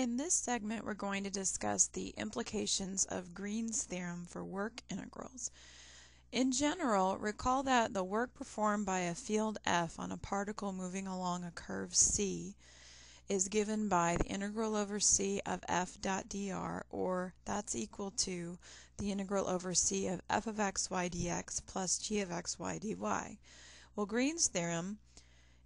In this segment, we're going to discuss the implications of Green's theorem for work integrals. In general, recall that the work performed by a field F on a particle moving along a curve C is given by the integral over C of F dot dr, or that's equal to the integral over C of F of xy dx plus G of xy dy. Well, Green's theorem,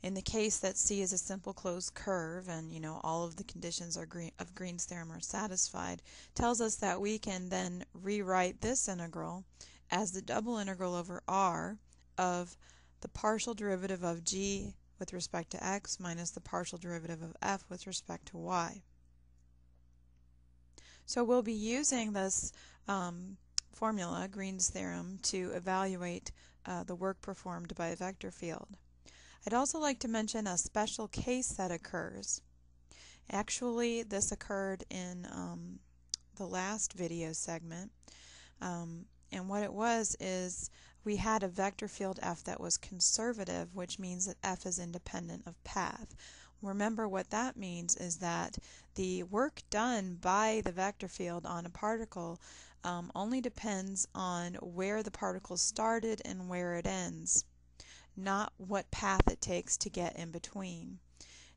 in the case that C is a simple closed curve and all of the conditions of Green's theorem are satisfied, tells us that we can then rewrite this integral as the double integral over R of the partial derivative of G with respect to X minus the partial derivative of F with respect to Y. So we'll be using this formula, Green's theorem, to evaluate the work performed by a vector field. I'd also like to mention a special case that occurs. Actually, this occurred in the last video segment. And what it was is we had a vector field F that was conservative, which means that F is independent of path. Remember, what that means is that the work done by the vector field on a particle only depends on where the particle started and where it ends, not what path it takes to get in between.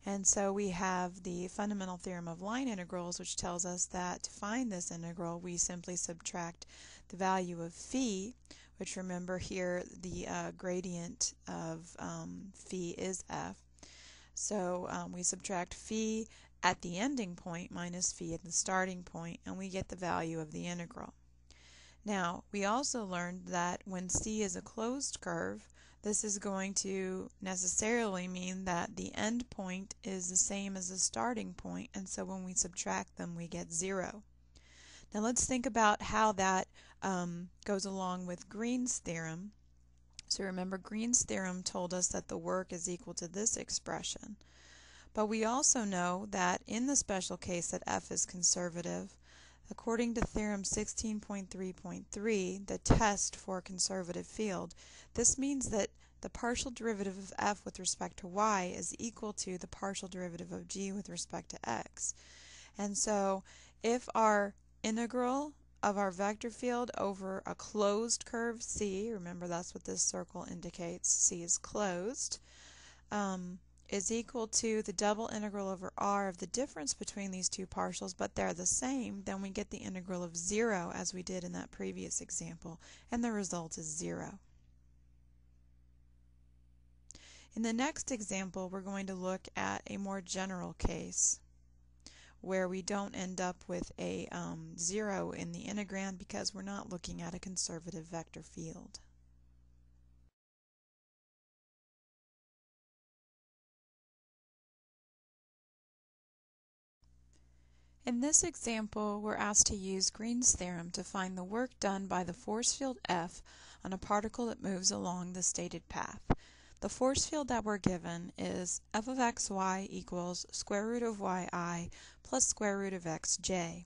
And so we have the fundamental theorem of line integrals, which tells us that to find this integral, we simply subtract the value of phi, which, remember here, the gradient of phi is f. So we subtract phi at the ending point minus phi at the starting point, and we get the value of the integral. Now, we also learned that when C is a closed curve, this is going to necessarily mean that the end point is the same as the starting point, and so when we subtract them, we get 0. Now let's think about how that goes along with Green's theorem. So remember, Green's theorem told us that the work is equal to this expression. But we also know that in the special case that F is conservative, according to Theorem 16.3.3, the test for a conservative field, this means that the partial derivative of f with respect to y is equal to the partial derivative of g with respect to x. And so if our integral of our vector field over a closed curve C, remember that's what this circle indicates, C is closed, is equal to the double integral over R of the difference between these two partials, but they're the same, then we get the integral of 0 as we did in that previous example, and the result is 0. In the next example, we're going to look at a more general case where we don't end up with a 0 in the integrand because we're not looking at a conservative vector field. In this example, we're asked to use Green's theorem to find the work done by the force field F on a particle that moves along the stated path. The force field that we're given is F of xy equals square root of yi plus square root of xj.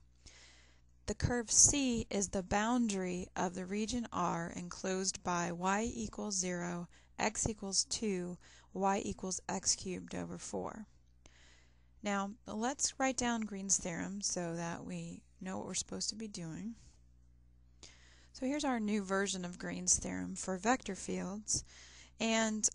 The curve C is the boundary of the region R enclosed by y equals 0, x equals 2, y equals x cubed over 4. Now, let's write down Green's theorem so that we know what we're supposed to be doing. So here's our new version of Green's theorem for vector fields. And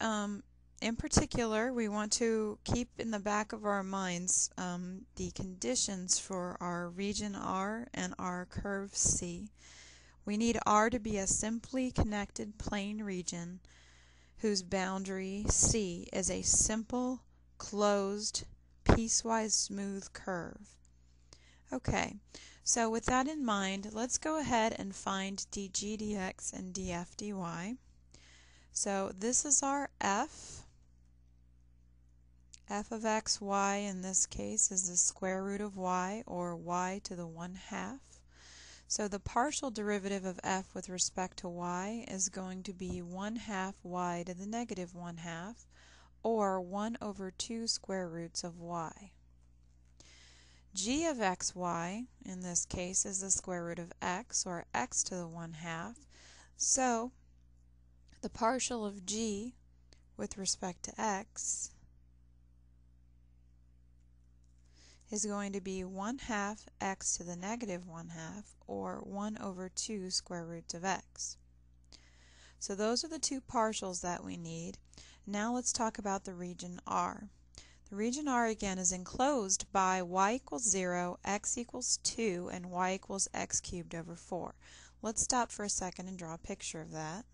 in particular, we want to keep in the back of our minds the conditions for our region R and our curve C. We need R to be a simply connected plane region whose boundary C is a simple, closed, piecewise smooth curve. Okay, so with that in mind, let's go ahead and find dg dx and df dy. So this is our f of x, y in this case is the square root of y, or y to the 1/2. So the partial derivative of f with respect to y is going to be 1/2 y to the negative 1/2, or 1 over 2 square roots of y. G of xy, in this case, is the square root of x, or x to the 1/2. So the partial of g with respect to x is going to be 1/2 x to the negative 1/2, or 1 over 2 square roots of x. So those are the two partials that we need. Now let's talk about the region R. The region R again is enclosed by y equals 0, x equals 2, and y equals x cubed over 4. Let's stop for a second and draw a picture of that.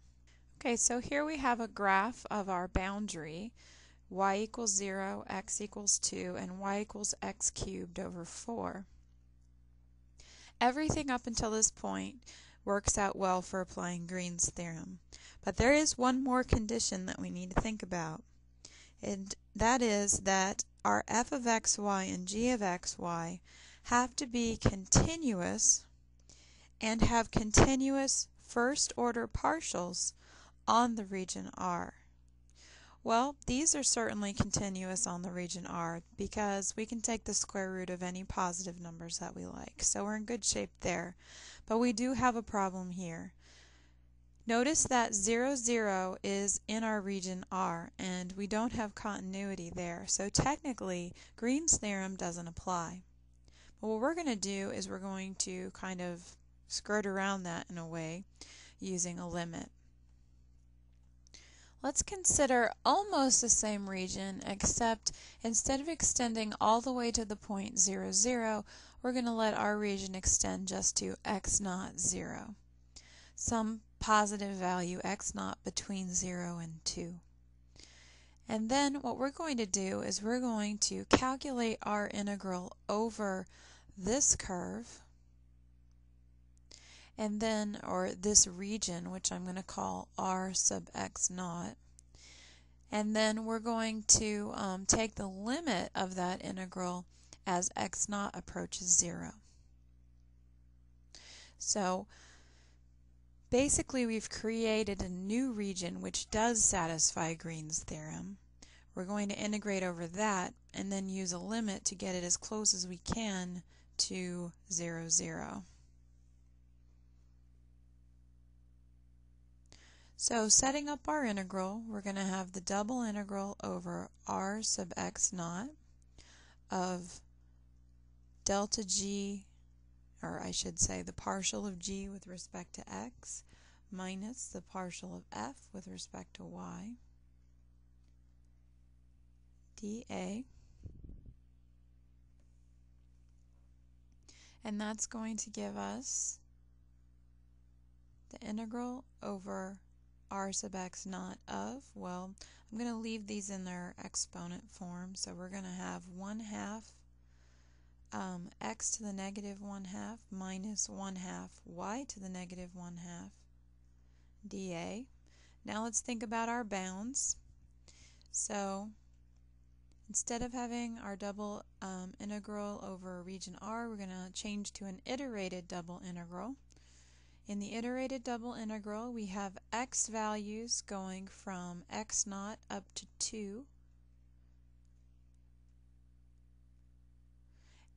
Okay, so here we have a graph of our boundary, y equals 0, x equals 2, and y equals x cubed over 4. Everything up until this point works out well for applying Green's theorem. But there is one more condition that we need to think about, and that is that our f of xy and g of xy have to be continuous and have continuous first-order partials on the region R. Well, these are certainly continuous on the region R because we can take the square root of any positive numbers that we like. So we're in good shape there. But we do have a problem here. Notice that 0, 0 is in our region R and we don't have continuity there. So technically, Green's theorem doesn't apply. But what we're going to do is we're going to kind of skirt around that in a way using a limit. Let's consider almost the same region, except instead of extending all the way to the point 0, 0, we're going to let our region extend just to x naught 0, some positive value x naught between 0 and 2. And then what we're going to do is we're going to calculate our integral over this curve, and then, or this region, which I'm going to call R sub x naught, and then we're going to take the limit of that integral as x naught approaches 0. So basically we've created a new region which does satisfy Green's theorem. We're going to integrate over that and then use a limit to get it as close as we can to 0, 0. So setting up our integral, we're going to have the double integral over r sub x naught of delta g, or I should say the partial of g with respect to x, minus the partial of f with respect to y, dA. And that's going to give us the integral over r sub x naught of, well, I'm going to leave these in their exponent form, so we're going to have 1/2 x to the negative 1/2 minus 1/2 y to the negative 1/2 dA. Now let's think about our bounds. So instead of having our double integral over region R, we're going to change to an iterated double integral. In the iterated double integral, we have x values going from x naught up to 2,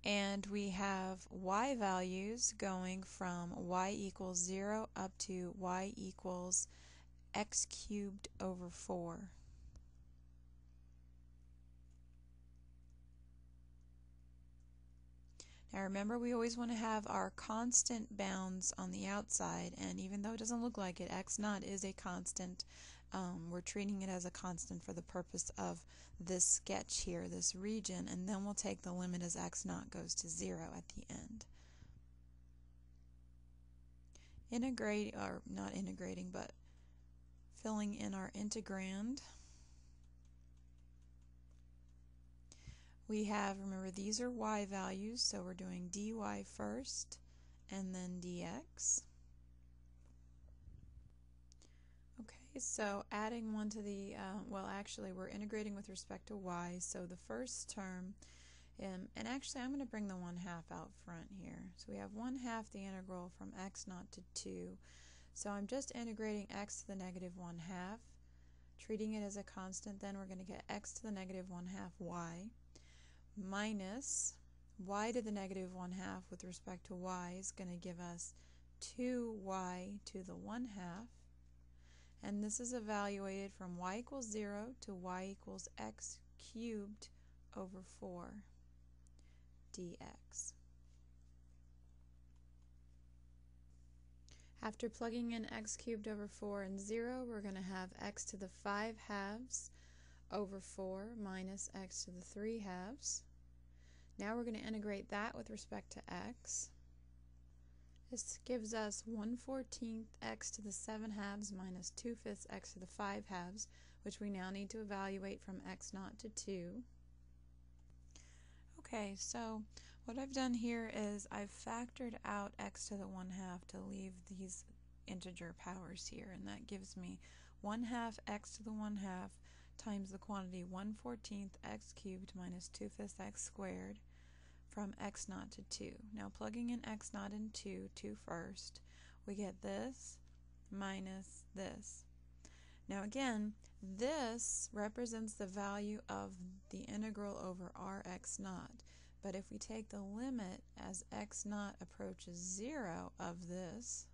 and we have y values going from y equals 0 up to y equals x cubed over 4. Now remember, we always want to have our constant bounds on the outside, and even though it doesn't look like it, x naught is a constant. We're treating it as a constant for the purpose of this sketch here, this region, and then we'll take the limit as x naught goes to 0 at the end. Filling in our integrand. We have, remember, these are y values, so we're doing dy first and then dx. Okay, so adding one to the, well, actually we're integrating with respect to y, so the first term, and actually I'm going to bring the 1/2 out front here. So we have 1/2 the integral from x naught to 2. So I'm just integrating x to the negative 1/2, treating it as a constant, then we're going to get x to the negative 1/2 y, minus y to the negative 1/2 with respect to y is going to give us 2y to the 1/2, and this is evaluated from y equals 0 to y equals x cubed over 4 dx. After plugging in x cubed over 4 and 0, we're going to have x to the 5 halves over 4 minus x to the 3 halves. Now we're going to integrate that with respect to x. This gives us 1/14 x to the 7 halves minus 2/5 x to the 5 halves, which we now need to evaluate from x0 to 2. Okay, so what I've done here is I've factored out x to the 1 half to leave these integer powers here, and that gives me 1/2 x to the 1 half times the quantity 1/14 x cubed minus 2/5 x squared from x0 to 2. Now plugging in x0 and 2 first, we get this minus this. Now again, this represents the value of the integral over r(x0). But if we take the limit as x0 approaches 0 of this,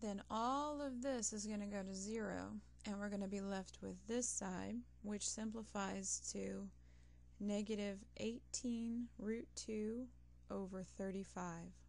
then all of this is going to go to 0, and we're going to be left with this side, which simplifies to negative 18 root 2 over 35.